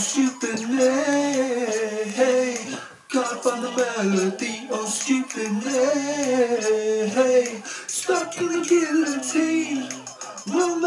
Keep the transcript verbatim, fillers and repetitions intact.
Stupid hey, can't find the melody. Oh, stupid hey, stuck in the guillotine.